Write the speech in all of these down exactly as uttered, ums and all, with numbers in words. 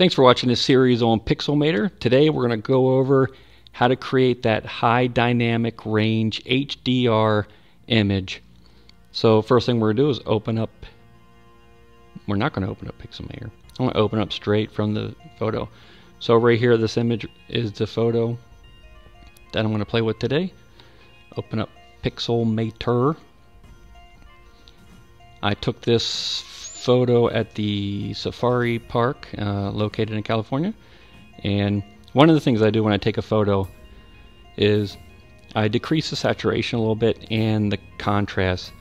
Thanks for watching this series on Pixelmator. Today we're going to go over how to create that high dynamic range H D R image. So first thing we're going to do is open up, we're not going to open up Pixelmator. I'm going to open up straight from the photo. So right here, this image is the photo that I'm going to play with today. Open up Pixelmator. I took this photo at the Safari Park uh, located in California, and one of the things I do when I take a photo is I decrease the saturation a little bit and the contrast.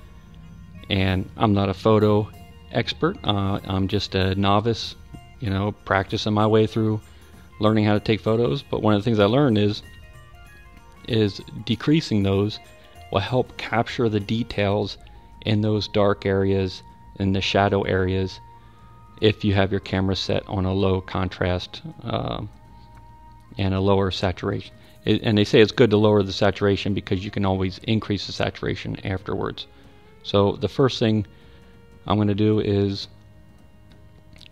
And I'm not a photo expert, uh, I'm just a novice, you know, practicing my way through learning how to take photos. But one of the things I learned is is decreasing those will help capture the details in those dark areas, in the shadow areas, if you have your camera set on a low contrast uh, and a lower saturation. It, and they say it's good to lower the saturation because you can always increase the saturation afterwards. So the first thing I'm going to do is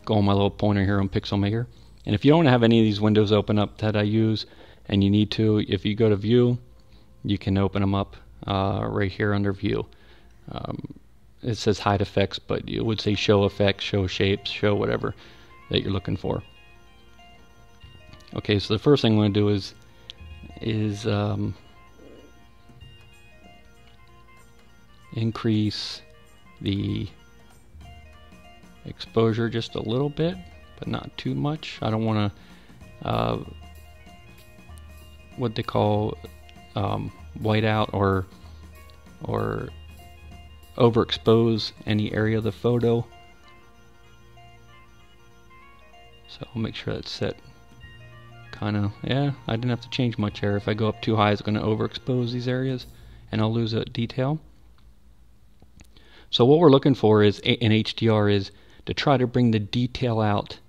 go on my little pointer here on Pixelmator. And if you don't have any of these windows open up that I use, and you need to, if you go to View, you can open them up uh, right here under View. Um, it says hide effects, but it would say show effects, show shapes, show whatever that you're looking for. Okay, so the first thing I'm going to do is is um, increase the exposure just a little bit, but not too much. I don't want to uh, what they call um, whiteout or or overexpose any area of the photo. So I'll make sure that's set kind of, yeah, I didn't have to change much here. If I go up too high, it's going to overexpose these areas and I'll lose a detail. So what we're looking for is in H D R is to try to bring the detail out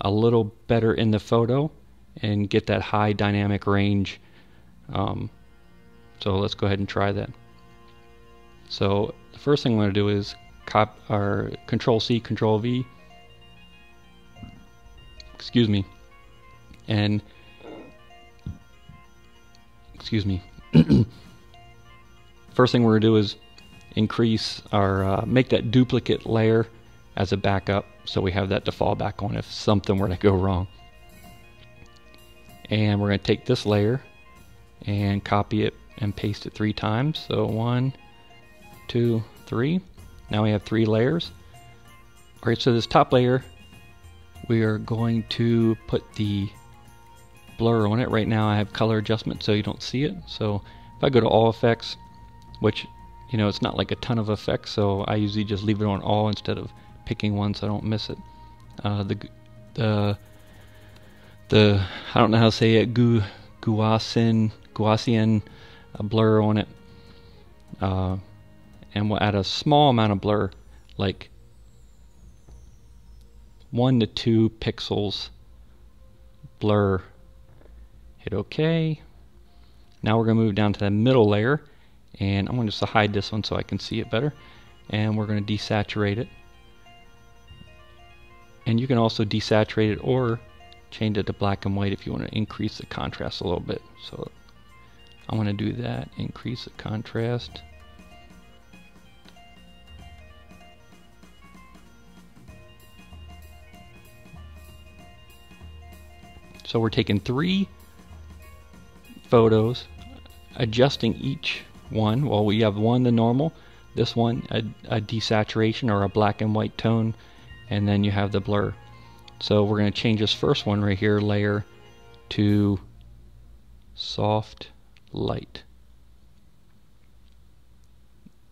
a little better in the photo and get that high dynamic range. Um, so let's go ahead and try that. So the first thing I'm going to do is cop, or Control-C, Control-V, excuse me, and, excuse me, first thing we're going to do is increase our, uh, make that duplicate layer as a backup, so we have that to fall back on if something were to go wrong. And we're going to take this layer and copy it and paste it three times, so one, two, three. Now we have three layers. All right, so this top layer, we are going to put the blur on it. Right now I have color adjustment so you don't see it. So if I go to all effects, which, you know, it's not like a ton of effects, so I usually just leave it on all instead of picking one so I don't miss it. Uh, the, the, the, I don't know how to say it, Gu, Gaussian, Gaussian uh, blur on it. Uh, and we'll add a small amount of blur, like one to two pixels blur. Hit OK. Now we're going to move down to the middle layer, and I'm going to just hide this one so I can see it better, and we're going to desaturate it. And you can also desaturate it or change it to black and white if you want to increase the contrast a little bit. So I'm going to do that, increase the contrast. So we're taking three photos, adjusting each one. Well, we have one, the normal, this one, a, a desaturation or a black and white tone, and then you have the blur. So we're going to change this first one right here, layer, to soft light.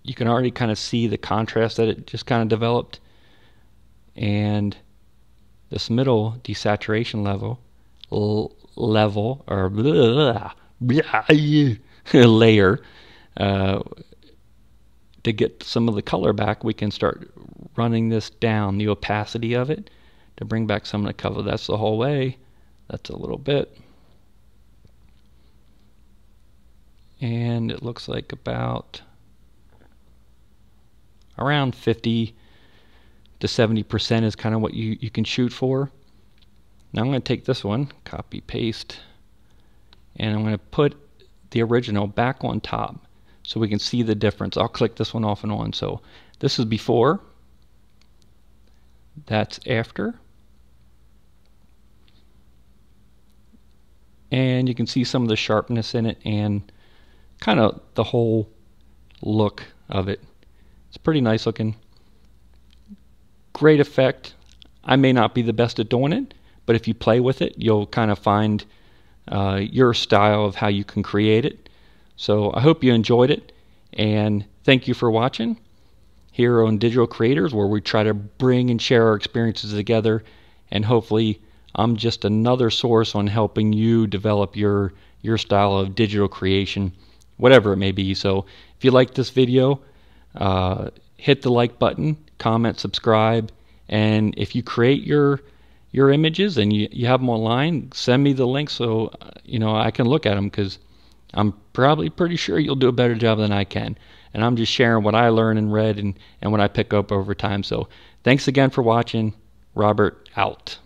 You can already kind of see the contrast that it just kind of developed. And this middle desaturation level, level or blah, blah, layer, uh, to get some of the color back, we can start running this down, the opacity of it, to bring back some of the color. That's the whole way. That's a little bit. And it looks like about around fifty to seventy percent is kind of what you, you can shoot for. Now I'm going to take this one, copy, paste, and I'm going to put the original back on top so we can see the difference. I'll click this one off and on. So this is before, that's after, and you can see some of the sharpness in it and kind of the whole look of it. It's pretty nice looking. Great effect. I may not be the best at doing it, but if you play with it, you'll kind of find uh, your style of how you can create it. So I hope you enjoyed it, and thank you for watching here on Digital Creators, where we try to bring and share our experiences together, and hopefully I'm just another source on helping you develop your your style of digital creation, whatever it may be. So if you like this video, uh, hit the like button, comment, subscribe, and if you create your your images and you, you have them online, send me the link so uh, you know, I can look at them, because I'm probably pretty sure you'll do a better job than I can. And I'm just sharing what I learn and read and, and what I pick up over time. So thanks again for watching. Robert out.